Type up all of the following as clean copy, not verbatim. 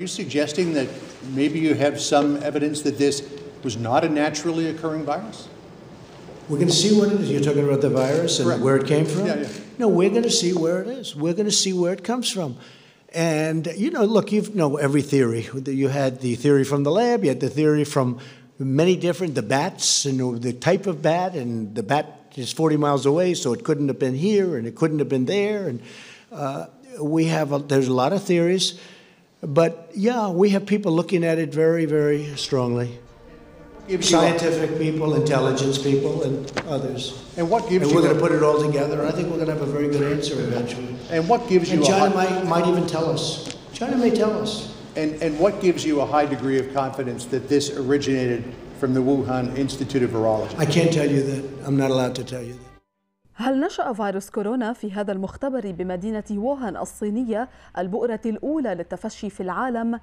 Are you suggesting that maybe you have some evidence that this was not a naturally occurring virus? We're going to see what it is. You're talking about the virus and correct. Where it came from? Yeah, yeah. No, we're going to see where it is. We're going to see where it comes from. And, you know, look, you know every theory. You had the theory from the lab. You had the theory from many different, the bats and the type of bat. And the bat is 40 miles away, so it couldn't have been here and it couldn't have been there. And there's a lot of theories. But, yeah, we have people looking at it very, very strongly. Scientific people, intelligence people, and others. And what gives? And we're going to put it all together. And I think we're going to have a very good answer eventually. And what gives you? And China might even tell us. China may tell us. And what gives you a high degree of confidence that this originated from the Wuhan Institute of Virology? I can't tell you that. I'm not allowed to tell you that. هل نشأ فيروس كورونا في هذا المختبر بمدينة ووهان الصينية البؤرة الأولى للتفشي في العالم؟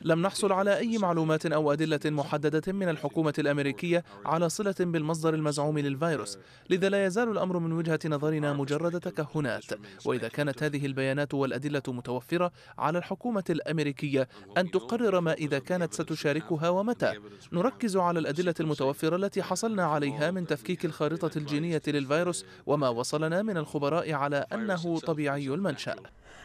لم نحصل على أي معلومات أو أدلة محددة من الحكومة الأمريكية على صلة بالمصدر المزعوم للفيروس، لذا لا يزال الأمر من وجهة نظرنا مجرد تكهنات، وإذا كانت هذه البيانات والأدلة متوفرة على الحكومة الأمريكية أن تقرر ما إذا كانت ستشاركها ومتى. نركز على الأدلة المتوفرة التي حصلنا عليها من تفكيك الخارطة الجينية للفيروس وما وصلنا من الخبراء على أنه طبيعي المنشأ.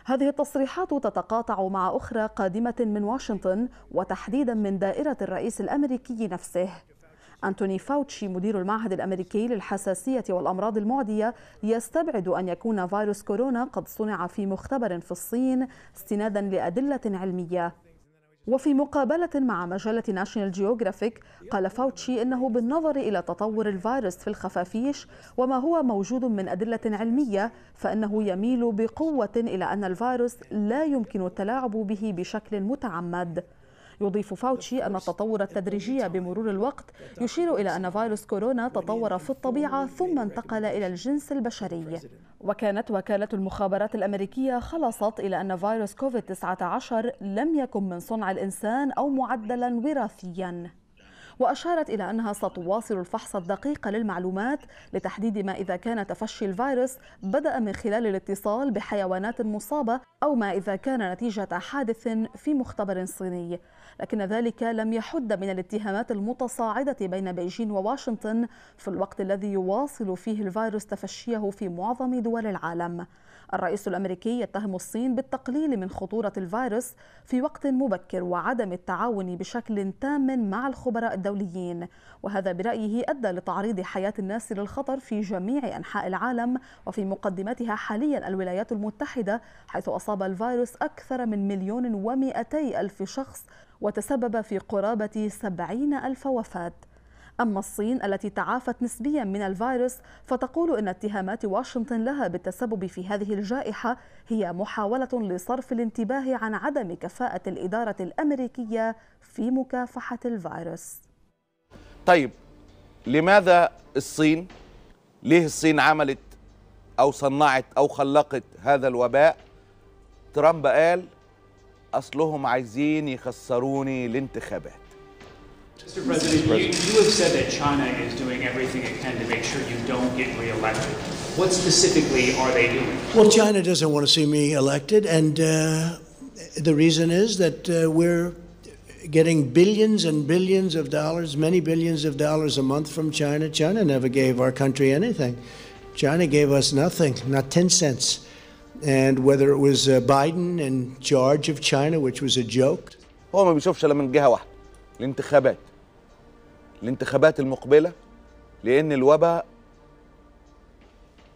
هذه التصريحات تتقاطع مع أخرى قادمة من واشنطن وتحديدا من دائرة الرئيس الأمريكي نفسه. أنتوني فاوتشي مدير المعهد الأمريكي للحساسية والأمراض المعدية يستبعد أن يكون فيروس كورونا قد صنع في مختبر في الصين استنادا لأدلة علمية. وفي مقابلة مع مجلة ناشونال جيوغرافيك قال فاوتشي إنه بالنظر إلى تطور الفيروس في الخفافيش وما هو موجود من أدلة علمية فإنه يميل بقوة إلى أن الفيروس لا يمكن التلاعب به بشكل متعمد. يضيف فاوتشي أن التطور التدريجي بمرور الوقت يشير إلى أن فيروس كورونا تطور في الطبيعة ثم انتقل إلى الجنس البشري. وكانت وكالة المخابرات الأمريكية خلصت إلى أن فيروس كوفيد-19 لم يكن من صنع الإنسان أو معدلا وراثيا، وأشارت إلى أنها ستواصل الفحص الدقيق للمعلومات لتحديد ما إذا كان تفشي الفيروس بدأ من خلال الاتصال بحيوانات مصابة أو ما إذا كان نتيجة حادث في مختبر صيني، لكن ذلك لم يحد من الاتهامات المتصاعدة بين بيجين وواشنطن في الوقت الذي يواصل فيه الفيروس تفشيه في معظم دول العالم. الرئيس الأمريكي يتهم الصين بالتقليل من خطورة الفيروس في وقت مبكر وعدم التعاون بشكل تام مع الخبراء الدوليين، وهذا برأيه أدى لتعريض حياة الناس للخطر في جميع أنحاء العالم وفي مقدمتها حاليا الولايات المتحدة، حيث أصاب الفيروس أكثر من 1,200,000 شخص وتسبب في قرابة 70,000 وفاة. أما الصين التي تعافت نسبيا من الفيروس فتقول إن اتهامات واشنطن لها بالتسبب في هذه الجائحة هي محاولة لصرف الانتباه عن عدم كفاءة الإدارة الأمريكية في مكافحة الفيروس. طيب لماذا الصين؟ ليه الصين عملت أو صنعت أو خلقت هذا الوباء؟ ترامب قال أصلهم عايزين يخسروني الانتخابات. Mr. President, you have said that China is doing everything it can to make sure you don't get reelected. What specifically are they doing? Well, China doesn't want to see me elected, and the reason is that we're getting billions and billions of dollars, many billions of dollars a month from China. China never gave our country anything. China gave us nothing, not 10 cents. And whether it was Biden in charge of China, which was a joke. هو ما بيشوفش إلا من جهة واحدة. الانتخابات المقبلة، لأن الوباء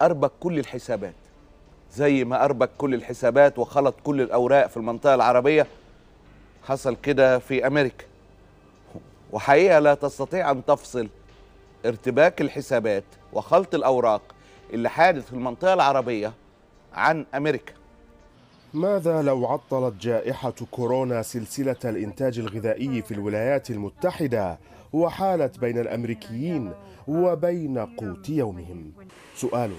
أربك كل الحسابات زي ما أربك كل الحسابات وخلط كل الأوراق في المنطقة العربية. حصل كده في أمريكا، وحقيقة لا تستطيع أن تفصل ارتباك الحسابات وخلط الأوراق اللي حادث في المنطقة العربية عن أمريكا. ماذا لو عطلت جائحة كورونا سلسلة الإنتاج الغذائي في الولايات المتحدة وحالت بين الأمريكيين وبين قوت يومهم؟ سؤال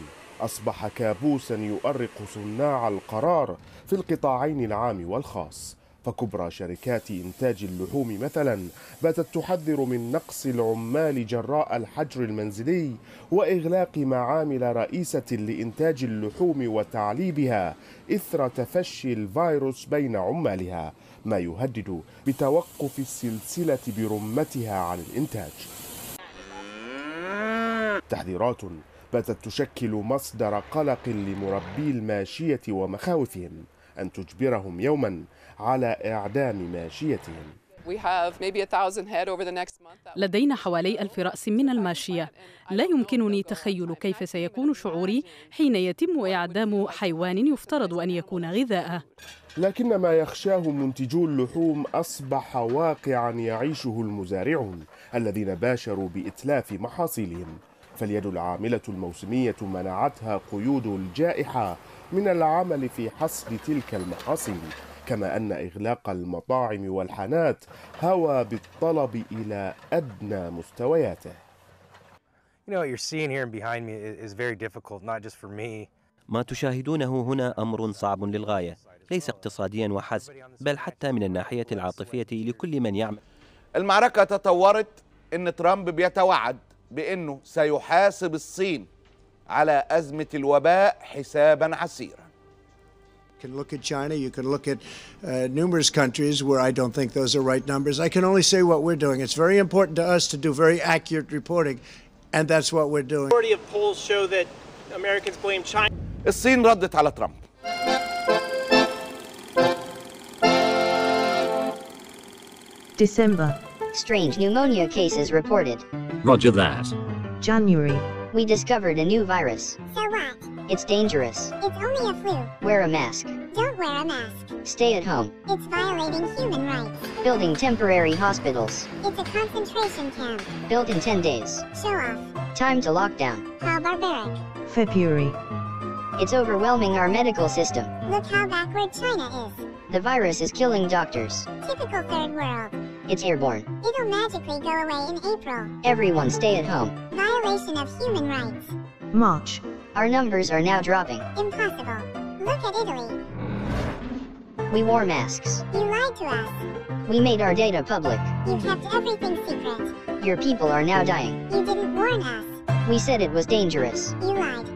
أصبح كابوسا يؤرق صناع القرار في القطاعين العام والخاص، فكبرى شركات إنتاج اللحوم مثلا باتت تحذر من نقص العمال جراء الحجر المنزلي وإغلاق معامل رئيسة لإنتاج اللحوم وتعليبها إثر تفشي الفيروس بين عمالها، ما يهدد بتوقف السلسلة برمتها عن الإنتاج. تحذيرات باتت تشكل مصدر قلق لمربي الماشية ومخاوفهم أن تجبرهم يوما على إعدام ماشيتهم. لدينا حوالي 1000 رأس من الماشية، لا يمكنني تخيل كيف سيكون شعوري حين يتم إعدام حيوان يفترض أن يكون غذاءه. لكن ما يخشاه منتجو اللحوم أصبح واقعا يعيشه المزارعون الذين باشروا بإتلاف محاصيلهم، فاليد العاملة الموسمية منعتها قيود الجائحة من العمل في حصد تلك المحاصيل، كما أن إغلاق المطاعم والحانات هوى بالطلب إلى أدنى مستوياته. ما تشاهدونه هنا أمر صعب للغاية، ليس اقتصاديا وحسب، بل حتى من الناحية العاطفية لكل من يعمل. المعركة تطورت إن ترامب بيتوعد بأنه سيحاسب الصين على أزمة الوباء حسابا عسيرا. can look at China, you can look at numerous countries where I don't think those are right numbers. I can only say what we're doing. It's very important to us to do very accurate reporting, and that's what we're doing. Majority of polls show that Americans blame China. الصين ردت على ترامب. December. Strange pneumonia cases reported. Roger that. January. We discovered a new virus. So what? It's dangerous. It's only a flu. Wear a mask. Don't wear a mask. Stay at home. It's violating human rights. Building temporary hospitals. It's a concentration camp. Built in 10 days. Show off. Time to lockdown. How barbaric. February. It's overwhelming our medical system. Look how backward China is. The virus is killing doctors. Typical third world. It's airborne. It'll magically go away in April. Everyone stay at home. Violation of human rights. March. Our numbers are now dropping. Impossible. Look at Italy. We wore masks. You lied to us. We made our data public. You kept everything secret. Your people are now dying. You didn't warn us. We said it was dangerous. You lied.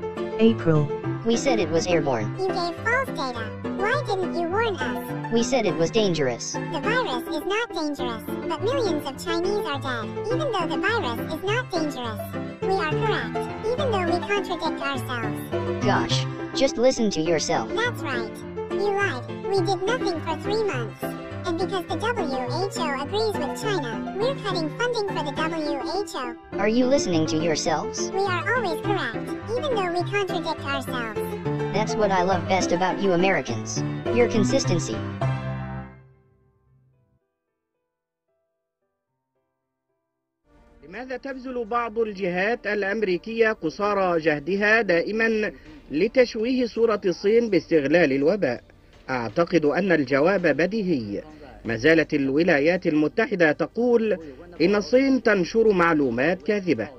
April. We said it was airborne. You gave false data. Why didn't you warn us? We said it was dangerous. The virus is not dangerous, but millions of Chinese are dead. Even though the virus is not dangerous, we are correct, even though we contradict ourselves. Gosh, just listen to yourself. That's right. You lied. We did nothing for 3 months. And because the WHO agrees with China, we're cutting funding for the WHO. Are you listening to yourselves? We are always correct, even though we contradict ourselves. That's what I love best about you Americans. Your consistency. لماذا تبذل بعض الجهات الأمريكية قصارى جهدها دائما لتشويه صورة الصين باستغلال الوباء؟ أعتقد أن الجواب بديهي. ما زالت الولايات المتحدة تقول إن الصين تنشر معلومات كاذبة.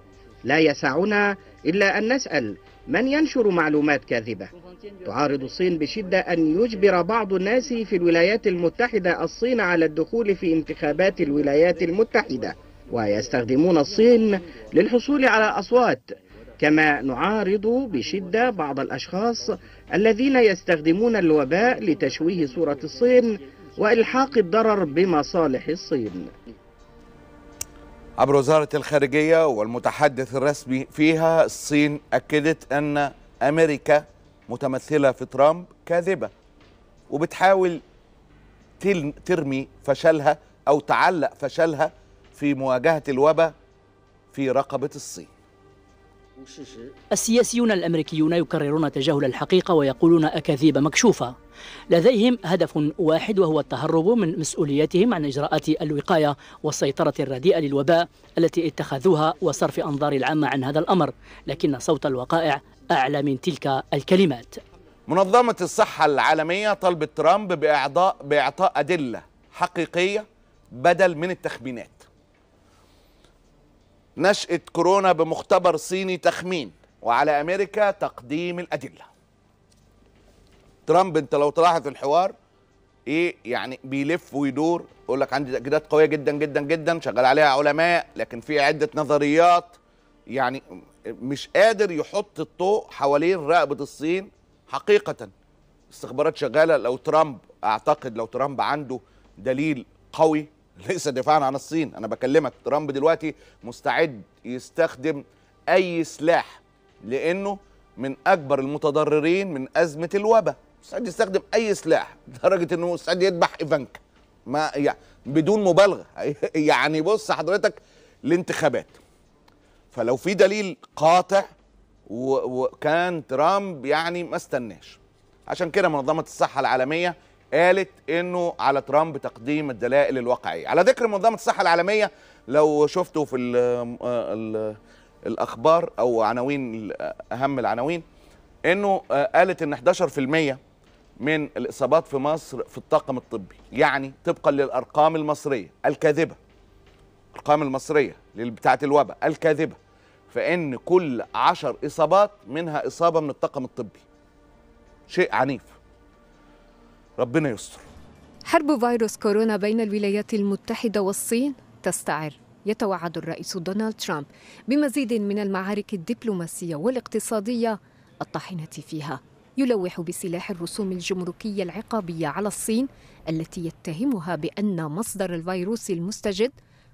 لا يسعنا إلا أن نسأل من ينشر معلومات كاذبة. تعارض الصين بشدة أن يجبر بعض الناس في الولايات المتحدة الصين على الدخول في انتخابات الولايات المتحدة، ويستخدمون الصين للحصول على أصوات، كما نعارض بشدة بعض الأشخاص الذين يستخدمون الوباء لتشويه صورة الصين وإلحاق الضرر بمصالح الصين. عبر وزارة الخارجية والمتحدث الرسمي فيها، الصين أكدت أن أمريكا متمثلة في ترامب كاذبة، وبتحاول ترمي فشلها أو تعلق فشلها في مواجهة الوباء في رقبة الصين. السياسيون الأمريكيون يكررون تجاهل الحقيقة ويقولون أكاذيب مكشوفة. لديهم هدف واحد وهو التهرب من مسؤوليتهم عن إجراءات الوقاية والسيطرة الرديئة للوباء التي اتخذوها وصرف أنظار العامة عن هذا الأمر، لكن صوت الوقائع أعلى من تلك الكلمات. منظمة الصحة العالمية طلبت ترامب بإعطاء أدلة حقيقية بدل من التخمينات. نشأة كورونا بمختبر صيني تخمين، وعلى أمريكا تقديم الأدلة. ترامب انت لو تلاحظ الحوار ايه يعني بيلف ويدور، يقول لك عندي تأكيدات قوية جدا جدا جدا شغال عليها علماء، لكن في عدة نظريات، يعني مش قادر يحط الضوء حوالين رقبة الصين حقيقة. استخبارات شغالة، لو ترامب اعتقد لو ترامب عنده دليل قوي ليس دفاعا عن الصين، انا بكلمك ترامب دلوقتي مستعد يستخدم اي سلاح لانه من اكبر المتضررين من ازمة الوباء، مستعد يستخدم اي سلاح لدرجة انه مستعد يذبح ايفانكا، ما يعني بدون مبالغة. يعني بص حضرتك الانتخابات، فلو في دليل قاطع وكان ترامب يعني ما استناش. عشان كده منظمة الصحة العالمية قالت انه على ترامب تقديم الدلائل الواقعية. على ذكر منظمة الصحة العالمية، لو شفتوا في الأخبار أو عناوين أهم العناوين، انه قالت ان 11% من الإصابات في مصر في الطاقم الطبي، يعني طبقا للأرقام المصرية الكاذبة، الأرقام المصرية بتاعة الوباء الكاذبة، فإن كل 10 إصابات منها إصابة من الطاقم الطبي. شيء عنيف. ربنا يستر. حرب فيروس كورونا بين الولايات المتحدة والصين تستعر. يتوعد الرئيس دونالد ترامب بمزيد من المعارك الدبلوماسية والاقتصادية الطاحنة فيها. يلوح بسلاح الرسوم الجمركية العقابية على الصين التي يتهمها بأن مصدر الفيروس المستجد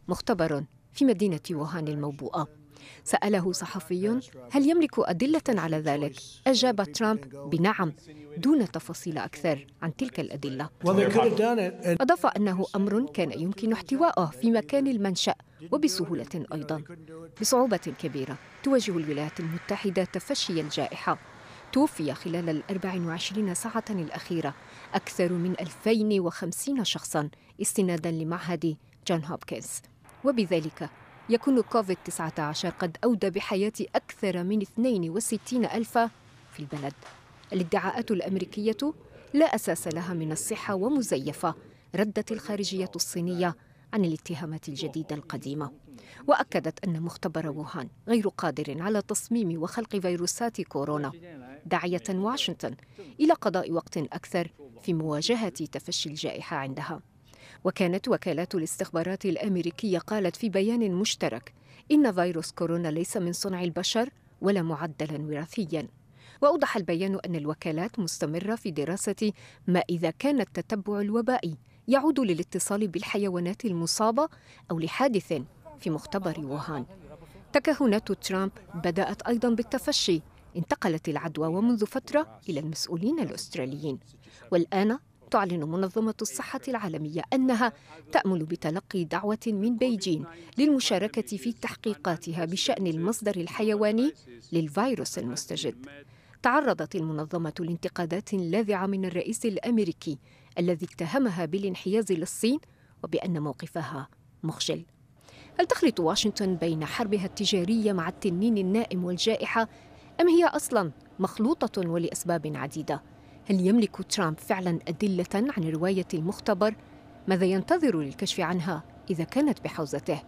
مختبر في مدينة ووهان الموبوءة. سأله صحفي هل يملك أدلة على ذلك؟ أجاب ترامب بنعم دون تفاصيل أكثر عن تلك الأدلة. أضاف أنه أمر كان يمكن احتوائه في مكان المنشأ وبسهولة أيضا. بصعوبة كبيرة تواجه الولايات المتحدة تفشي الجائحة. توفي خلال ال 24 ساعة الأخيرة أكثر من 2050 شخصا استنادا لمعهد جون هوبكنز، وبذلك يكون كوفيد-19 قد أودى بحياة أكثر من 62 ألف في البلد. الادعاءات الأمريكية لا أساس لها من الصحة ومزيفة، ردت الخارجية الصينية عن الاتهامات الجديدة القديمة، وأكدت أن مختبر ووهان غير قادر على تصميم وخلق فيروسات كورونا، داعية واشنطن إلى قضاء وقت أكثر في مواجهة تفشي الجائحة عندها. وكانت وكالات الاستخبارات الأمريكية قالت في بيان مشترك إن فيروس كورونا ليس من صنع البشر ولا معدلا وراثيا. وأوضح البيان أن الوكالات مستمرة في دراسة ما إذا كان التتبع الوبائي يعود للاتصال بالحيوانات المصابة أو لحادث في مختبر ووهان. تكهنات ترامب بدأت أيضا بالتفشي، انتقلت العدوى ومنذ فترة إلى المسؤولين الأستراليين. والآن تعلن منظمة الصحة العالمية أنها تأمل بتلقي دعوة من بيجين للمشاركة في تحقيقاتها بشأن المصدر الحيواني للفيروس المستجد. تعرضت المنظمة لانتقادات لاذعة من الرئيس الأمريكي الذي اتهمها بالانحياز للصين وبأن موقفها مخجل. هل تخلط واشنطن بين حربها التجارية مع التنين النائم والجائحة، أم هي أصلاً مخلوطة ولأسباب عديدة؟ هل يملك ترامب فعلاً أدلة عن رواية المختبر؟ ماذا ينتظر للكشف عنها إذا كانت بحوزته؟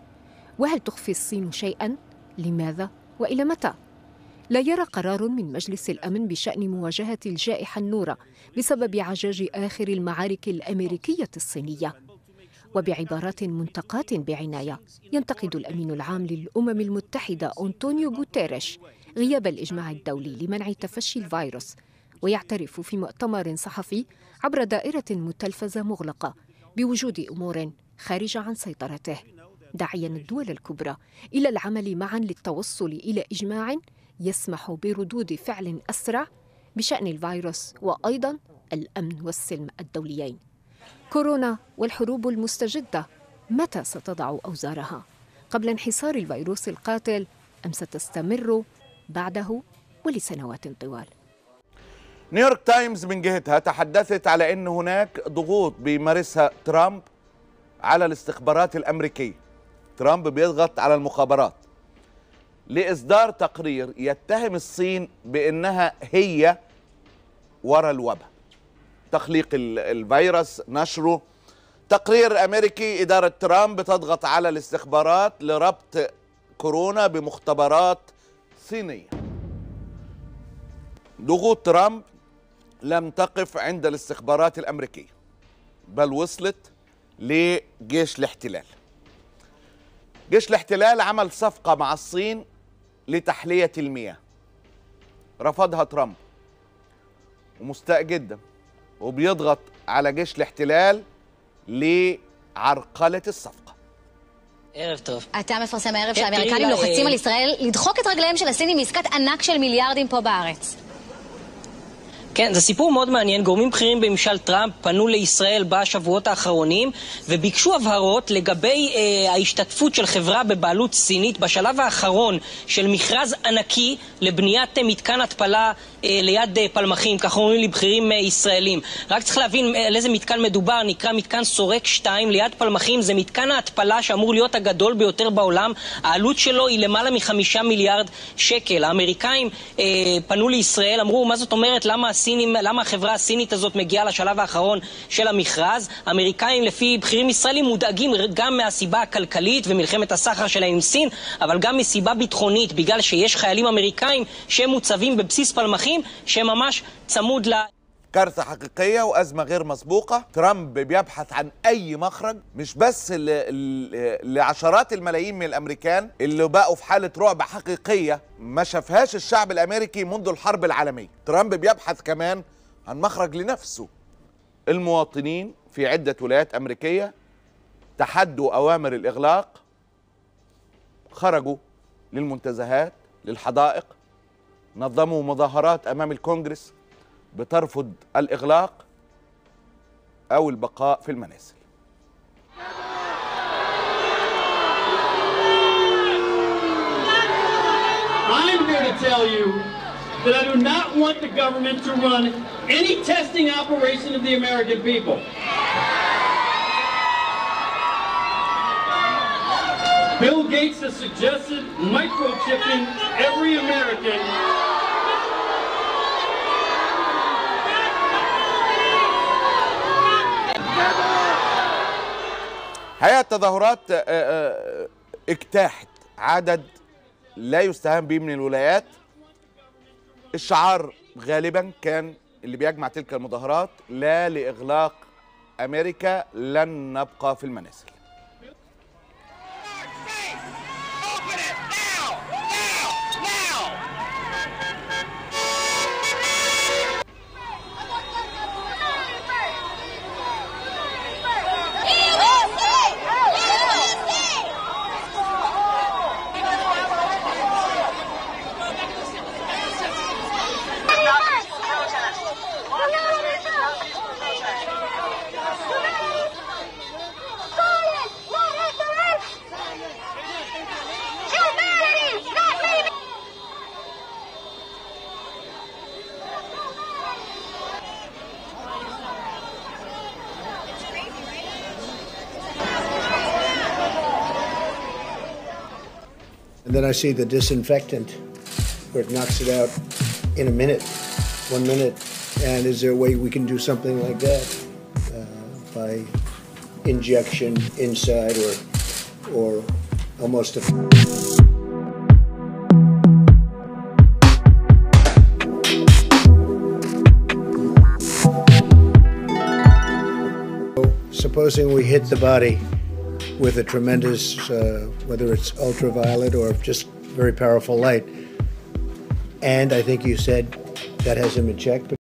وهل تخفي الصين شيئاً؟ لماذا؟ وإلى متى؟ لا يرى قرار من مجلس الأمن بشأن مواجهة الجائحة النورة بسبب عجاج آخر المعارك الأمريكية الصينية. وبعبارات منتقاة بعناية، ينتقد الأمين العام للأمم المتحدة أنطونيو غوتيريش غياب الإجماع الدولي لمنع تفشي الفيروس، ويعترف في مؤتمر صحفي عبر دائرة متلفزة مغلقة بوجود أمور خارجة عن سيطرته، داعياً الدول الكبرى إلى العمل معاً للتوصل إلى إجماع يسمح بردود فعل أسرع بشأن الفيروس وأيضاً الأمن والسلم الدوليين. كورونا والحروب المستجدة، متى ستضع أوزارها؟ قبل انحصار الفيروس القاتل، أم ستستمر بعده ولسنوات طوال؟ نيويورك تايمز من جهتها تحدثت على أن هناك ضغوط بيمارسها ترامب على الاستخبارات الأمريكية. ترامب بيضغط على المخابرات لإصدار تقرير يتهم الصين بأنها هي وراء الوباء، تخليق الفيروس، نشره. تقرير أمريكي، إدارة ترامب تضغط على الاستخبارات لربط كورونا بمختبرات صينية. ضغوط ترامب لم تقف عند الاستخبارات الأمريكية، بل وصلت لجيش الاحتلال. جيش الاحتلال عمل صفقة مع الصين لتحلية المياه، رفضها ترامب ومستاء جدا وبيضغط على جيش الاحتلال لعرقلة الصفقة. ערב טוב. אתה מפרסם הערב שהאמריקנים לוחצים על ישראל לדחוק את רגליהם של הסינים מעסקת ענק של מיליארדים פה בארץ. כן, זה סיפור מאוד מעניין. גורמים בכירים בממשל טראמפ פנו לישראל בשבועות האחרונים וביקשו הבהרות לגבי ההשתתפות של חברה בבעלות סינית בשלב האחרון של מכרז ענקי לבניית מתקן התפלה ליד פלמחים, כך אומרים לי בכירים ישראלים. רק צריך להבין על איזה מתקן מדובר, נקרא מתקן סורק 2 ליד פלמחים. זה מתקן ההתפלה שאמור להיות הגדול ביותר בעולם. העלות שלו היא למעלה מ5 מיליארד שקל. האמריקאים פנו לישראל, אמרו מה זאת אומרת, למה החברה הסינית הזאת מגיעה לשלב האחרון של המכרז. אמריקאים לפי בכירים ישראלים מודאגים גם מהסיבה הכלכלית ומלחמת הסחר שלהם עם סין, אבל גם מסיבה ביטחונית, בגלל שיש חיילים אמריקאים שהם מוצבים בבסיס פלמחים שממש צמוד ל... كارثة حقيقية وأزمة غير مسبوقة. ترامب بيبحث عن أي مخرج، مش بس لعشرات الملايين من الأمريكان اللي بقوا في حالة رعب حقيقية ما شافهاش الشعب الأمريكي منذ الحرب العالمية. ترامب بيبحث كمان عن مخرج لنفسه. المواطنين في عدة ولايات أمريكية تحدوا أوامر الإغلاق، خرجوا للمنتزهات، للحدائق، نظموا مظاهرات أمام الكونجرس بترفض الإغلاق أو البقاء في المنازل. I am here to tell you that I do not want the government to run any testing operation of the American people. Bill Gates has suggested microchipping every American. هيئة التظاهرات اجتاحت عدد لا يستهان به من الولايات. الشعار غالبا كان اللي بيجمع تلك المظاهرات لا لإغلاق أمريكا، لن نبقى في المنازل. Then I see the disinfectant where it knocks it out in a minute, 1 minute. And is there a way we can do something like that by injection inside or almost a... Supposing we hit the body with a tremendous, whether it's ultraviolet or just very powerful light. And I think you said that has him in check.